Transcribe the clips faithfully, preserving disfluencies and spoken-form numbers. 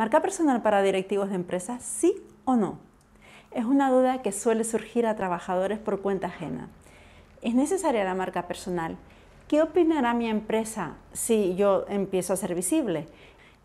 ¿Marca personal para directivos de empresas, sí o no? Es una duda que suele surgir a trabajadores por cuenta ajena. ¿Es necesaria la marca personal? ¿Qué opinará mi empresa si yo empiezo a ser visible?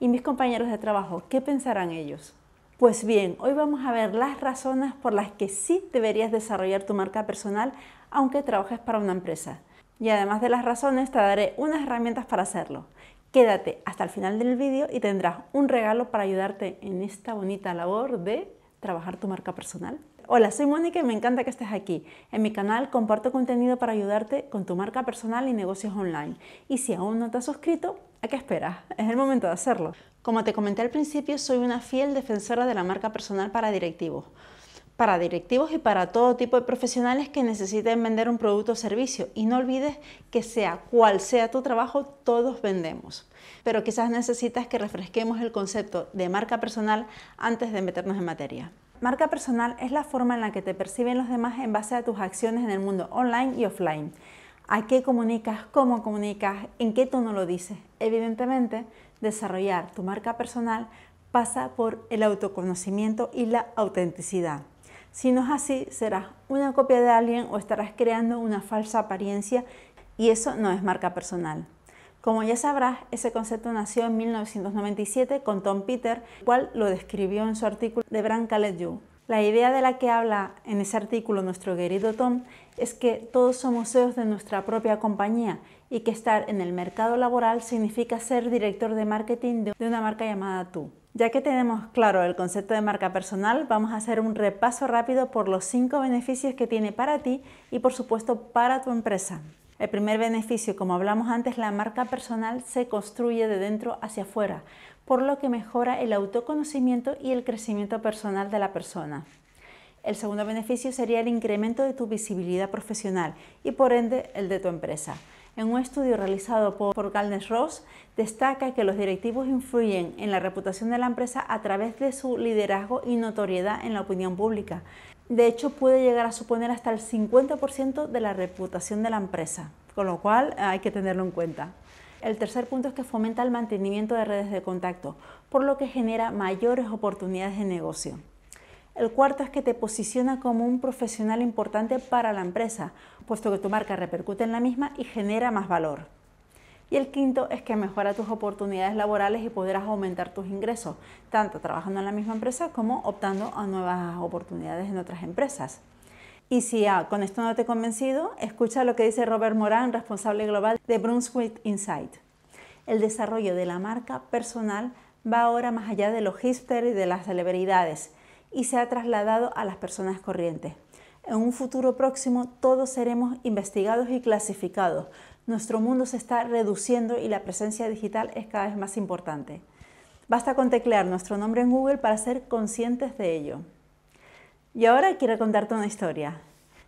¿Y mis compañeros de trabajo, qué pensarán ellos? Pues bien, hoy vamos a ver las razones por las que sí deberías desarrollar tu marca personal aunque trabajes para una empresa. Y además de las razones, te daré unas herramientas para hacerlo. Quédate hasta el final del vídeo y tendrás un regalo para ayudarte en esta bonita labor de trabajar tu marca personal. Hola, soy Mónica y me encanta que estés aquí. En mi canal comparto contenido para ayudarte con tu marca personal y negocios online. Y si aún no te has suscrito, ¿a qué esperas? Es el momento de hacerlo. Como te comenté al principio, soy una fiel defensora de la marca personal para directivos. Para directivos y para todo tipo de profesionales que necesiten vender un producto o servicio. Y no olvides que sea cual sea tu trabajo, todos vendemos. Pero quizás necesitas que refresquemos el concepto de marca personal antes de meternos en materia. Marca personal es la forma en la que te perciben los demás en base a tus acciones en el mundo online y offline. ¿A qué comunicas? ¿Cómo comunicas? ¿En qué tono lo dices? Evidentemente, desarrollar tu marca personal pasa por el autoconocimiento y la autenticidad. Si no es así, serás una copia de alguien o estarás creando una falsa apariencia y eso no es marca personal. Como ya sabrás, ese concepto nació en mil novecientos noventa y siete con Tom Peters, el cual lo describió en su artículo de Brand Called You. La idea de la que habla en ese artículo nuestro querido Tom es que todos somos C E Os de nuestra propia compañía y que estar en el mercado laboral significa ser director de marketing de una marca llamada tú. Ya que tenemos claro el concepto de marca personal, vamos a hacer un repaso rápido por los cinco beneficios que tiene para ti y por supuesto para tu empresa. El primer beneficio, como hablamos antes, la marca personal se construye de dentro hacia afuera, por lo que mejora el autoconocimiento y el crecimiento personal de la persona. El segundo beneficio sería el incremento de tu visibilidad profesional y por ende el de tu empresa. En un estudio realizado por Galnes Ross, destaca que los directivos influyen en la reputación de la empresa a través de su liderazgo y notoriedad en la opinión pública. De hecho, puede llegar a suponer hasta el cincuenta por ciento de la reputación de la empresa, con lo cual hay que tenerlo en cuenta. El tercer punto es que fomenta el mantenimiento de redes de contacto, por lo que genera mayores oportunidades de negocio. El cuarto es que te posiciona como un profesional importante para la empresa, puesto que tu marca repercute en la misma y genera más valor. Y el quinto es que mejora tus oportunidades laborales y podrás aumentar tus ingresos, tanto trabajando en la misma empresa como optando a nuevas oportunidades en otras empresas. Y si ah, con esto no te he convencido, escucha lo que dice Robert Morán, responsable global de Brunswick Insight. El desarrollo de la marca personal va ahora más allá de los hipsters y de las celebridades, y se ha trasladado a las personas corrientes. En un futuro próximo todos seremos investigados y clasificados. Nuestro mundo se está reduciendo y la presencia digital es cada vez más importante. Basta con teclear nuestro nombre en Google para ser conscientes de ello. Y ahora quiero contarte una historia.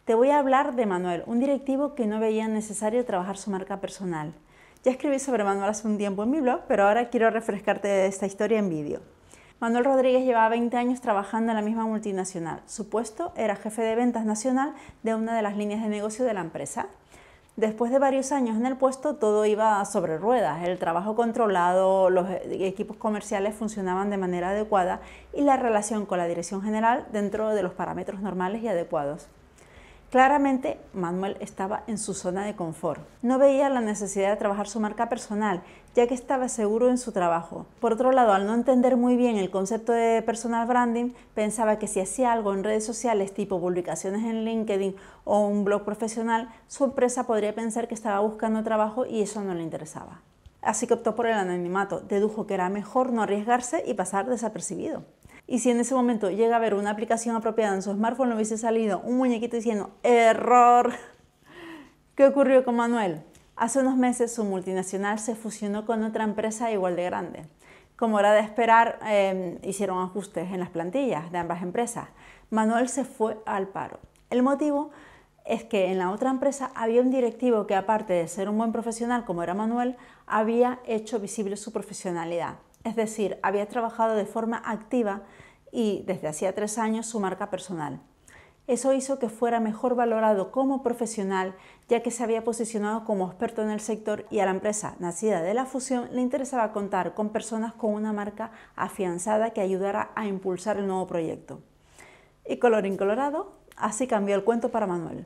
Te voy a hablar de Manuel, un directivo que no veía necesario trabajar su marca personal. Ya escribí sobre Manuel hace un tiempo en mi blog, pero ahora quiero refrescarte esta historia en vídeo. Manuel Rodríguez llevaba veinte años trabajando en la misma multinacional. Su puesto era jefe de ventas nacional de una de las líneas de negocio de la empresa. Después de varios años en el puesto, todo iba sobre ruedas. El trabajo controlado, los equipos comerciales funcionaban de manera adecuada y la relación con la dirección general dentro de los parámetros normales y adecuados. Claramente, Manuel estaba en su zona de confort. No veía la necesidad de trabajar su marca personal, ya que estaba seguro en su trabajo. Por otro lado, al no entender muy bien el concepto de personal branding, pensaba que si hacía algo en redes sociales, tipo publicaciones en LinkedIn o un blog profesional, su empresa podría pensar que estaba buscando trabajo y eso no le interesaba. Así que optó por el anonimato. Dedujo que era mejor no arriesgarse y pasar desapercibido. Y si en ese momento llega a haber una aplicación apropiada en su smartphone, le hubiese salido un muñequito diciendo ¡error! ¿Qué ocurrió con Manuel? Hace unos meses su multinacional se fusionó con otra empresa igual de grande. Como era de esperar, eh, hicieron ajustes en las plantillas de ambas empresas. Manuel se fue al paro. El motivo es que en la otra empresa había un directivo que, aparte de ser un buen profesional como era Manuel, había hecho visible su profesionalidad. Es decir, había trabajado de forma activa y desde hacía tres años su marca personal. Eso hizo que fuera mejor valorado como profesional, ya que se había posicionado como experto en el sector y a la empresa nacida de la fusión le interesaba contar con personas con una marca afianzada que ayudara a impulsar el nuevo proyecto. Y colorín colorado, así cambió el cuento para Manuel.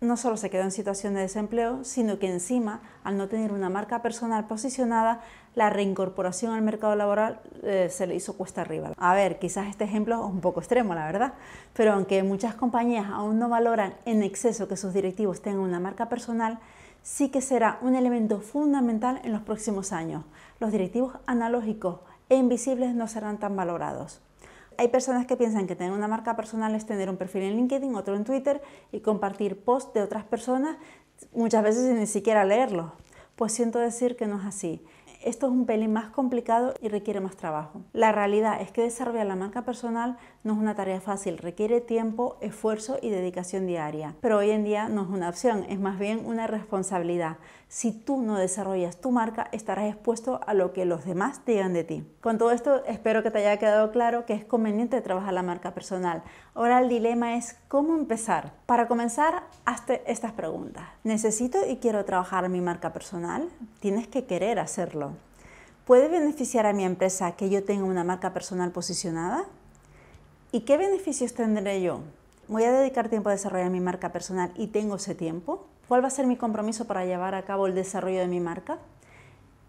No solo se quedó en situación de desempleo, sino que encima, al no tener una marca personal posicionada, la reincorporación al mercado laboral eh, se le hizo cuesta arriba. A ver, quizás este ejemplo es un poco extremo, la verdad, pero aunque muchas compañías aún no valoran en exceso que sus directivos tengan una marca personal, sí que será un elemento fundamental en los próximos años. Los directivos analógicos e invisibles no serán tan valorados. Hay personas que piensan que tener una marca personal es tener un perfil en LinkedIn, otro en Twitter y compartir posts de otras personas, muchas veces sin ni siquiera leerlos. Pues siento decir que no es así. Esto es un pelín más complicado y requiere más trabajo. La realidad es que desarrollar la marca personal no es una tarea fácil, requiere tiempo, esfuerzo y dedicación diaria. Pero hoy en día no es una opción, es más bien una responsabilidad. Si tú no desarrollas tu marca, estarás expuesto a lo que los demás digan de ti. Con todo esto, espero que te haya quedado claro que es conveniente trabajar la marca personal. Ahora el dilema es cómo empezar. Para comenzar, hazte estas preguntas. ¿Necesito y quiero trabajar mi marca personal? Tienes que querer hacerlo. ¿Puede beneficiar a mi empresa que yo tenga una marca personal posicionada? ¿Y qué beneficios tendré yo? ¿Voy a dedicar tiempo a desarrollar mi marca personal y tengo ese tiempo? ¿Cuál va a ser mi compromiso para llevar a cabo el desarrollo de mi marca?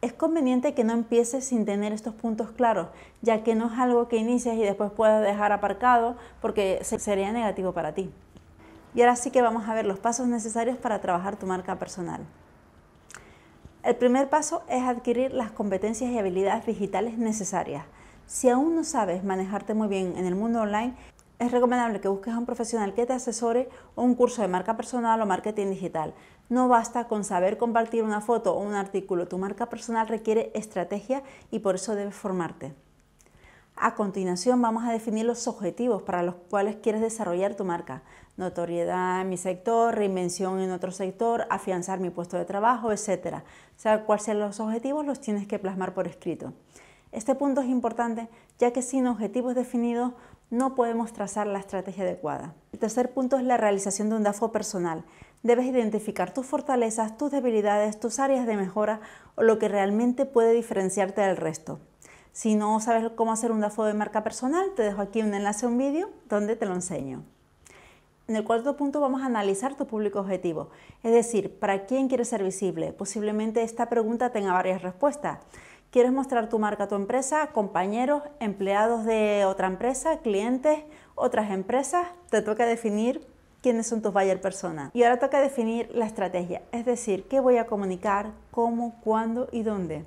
Es conveniente que no empieces sin tener estos puntos claros, ya que no es algo que inicies y después puedas dejar aparcado porque sería negativo para ti. Y ahora sí que vamos a ver los pasos necesarios para trabajar tu marca personal. El primer paso es adquirir las competencias y habilidades digitales necesarias. Si aún no sabes manejarte muy bien en el mundo online, es recomendable que busques a un profesional que te asesore o un curso de marca personal o marketing digital. No basta con saber compartir una foto o un artículo. Tu marca personal requiere estrategia y por eso debes formarte. A continuación vamos a definir los objetivos para los cuales quieres desarrollar tu marca. Notoriedad en mi sector, reinvención en otro sector, afianzar mi puesto de trabajo, etcétera. O sea, cuáles sean los objetivos los tienes que plasmar por escrito. Este punto es importante ya que sin objetivos definidos no podemos trazar la estrategia adecuada. El tercer punto es la realización de un DAFO personal. Debes identificar tus fortalezas, tus debilidades, tus áreas de mejora o lo que realmente puede diferenciarte del resto. Si no sabes cómo hacer un DAFO de marca personal, te dejo aquí un enlace a un vídeo donde te lo enseño. En el cuarto punto vamos a analizar tu público objetivo, es decir, ¿para quién quieres ser visible? Posiblemente esta pregunta tenga varias respuestas. ¿Quieres mostrar tu marca a tu empresa, compañeros, empleados de otra empresa, clientes, otras empresas? Te toca definir quiénes son tus buyer persona. Y ahora toca definir la estrategia, es decir, ¿qué voy a comunicar, cómo, cuándo y dónde?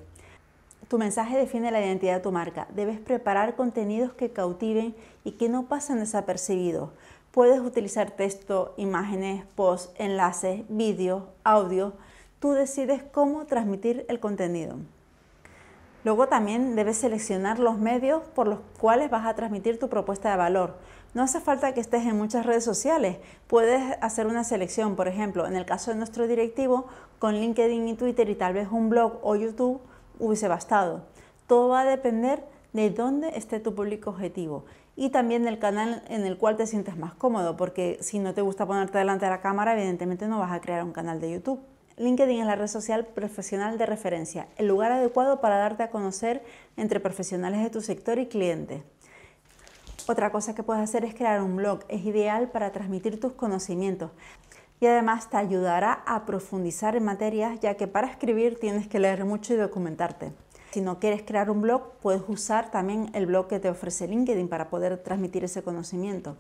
Tu mensaje define la identidad de tu marca. Debes preparar contenidos que cautiven y que no pasen desapercibidos. Puedes utilizar texto, imágenes, posts, enlaces, vídeos, audio. Tú decides cómo transmitir el contenido. Luego también debes seleccionar los medios por los cuales vas a transmitir tu propuesta de valor. No hace falta que estés en muchas redes sociales. Puedes hacer una selección, por ejemplo, en el caso de nuestro directivo, con LinkedIn y Twitter y tal vez un blog o YouTube, hubiese bastado. Todo va a depender de dónde esté tu público objetivo y también del canal en el cual te sientes más cómodo, porque si no te gusta ponerte delante de la cámara, evidentemente no vas a crear un canal de YouTube. LinkedIn es la red social profesional de referencia, el lugar adecuado para darte a conocer entre profesionales de tu sector y clientes. Otra cosa que puedes hacer es crear un blog, es ideal para transmitir tus conocimientos. Y además te ayudará a profundizar en materias, ya que para escribir tienes que leer mucho y documentarte. Si no quieres crear un blog, puedes usar también el blog que te ofrece LinkedIn para poder transmitir ese conocimiento.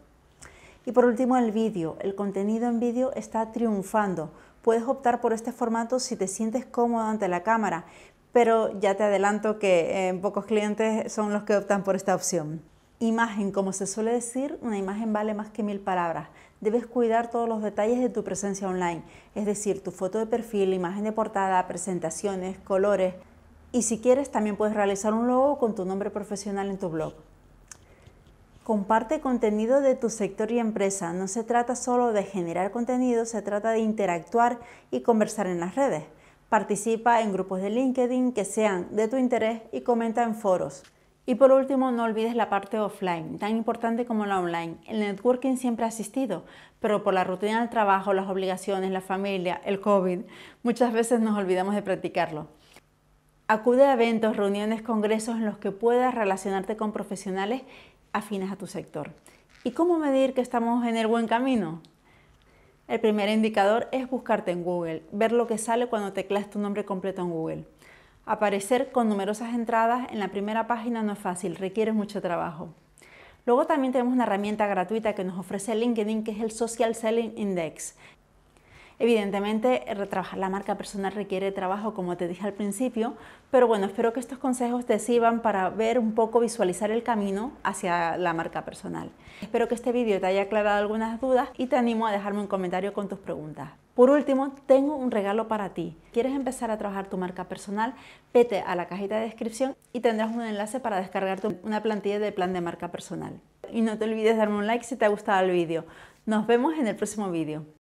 Y por último, el vídeo. El contenido en vídeo está triunfando. Puedes optar por este formato si te sientes cómodo ante la cámara, pero ya te adelanto que eh, pocos clientes son los que optan por esta opción. Imagen, como se suele decir, una imagen vale más que mil palabras. Debes cuidar todos los detalles de tu presencia online, es decir, tu foto de perfil, imagen de portada, presentaciones, colores. Y si quieres, también puedes realizar un logo con tu nombre profesional en tu blog. Comparte contenido de tu sector y empresa. No se trata solo de generar contenido, se trata de interactuar y conversar en las redes. Participa en grupos de LinkedIn que sean de tu interés y comenta en foros. Y por último, no olvides la parte offline, tan importante como la online. El networking siempre ha existido, pero por la rutina del trabajo, las obligaciones, la familia, el COVID, muchas veces nos olvidamos de practicarlo. Acude a eventos, reuniones, congresos en los que puedas relacionarte con profesionales afines a tu sector. ¿Y cómo medir que estamos en el buen camino? El primer indicador es buscarte en Google, ver lo que sale cuando tecleas tu nombre completo en Google. Aparecer con numerosas entradas en la primera página no es fácil, requiere mucho trabajo. Luego también tenemos una herramienta gratuita que nos ofrece LinkedIn, que es el Social Selling Index. Evidentemente, retrabajar la marca personal requiere trabajo, como te dije al principio, pero bueno, espero que estos consejos te sirvan para ver un poco, visualizar el camino hacia la marca personal. Espero que este vídeo te haya aclarado algunas dudas y te animo a dejarme un comentario con tus preguntas. Por último, tengo un regalo para ti. ¿Quieres empezar a trabajar tu marca personal? Vete a la cajita de descripción y tendrás un enlace para descargarte una plantilla de plan de marca personal. Y no te olvides de darme un like si te ha gustado el vídeo. Nos vemos en el próximo vídeo.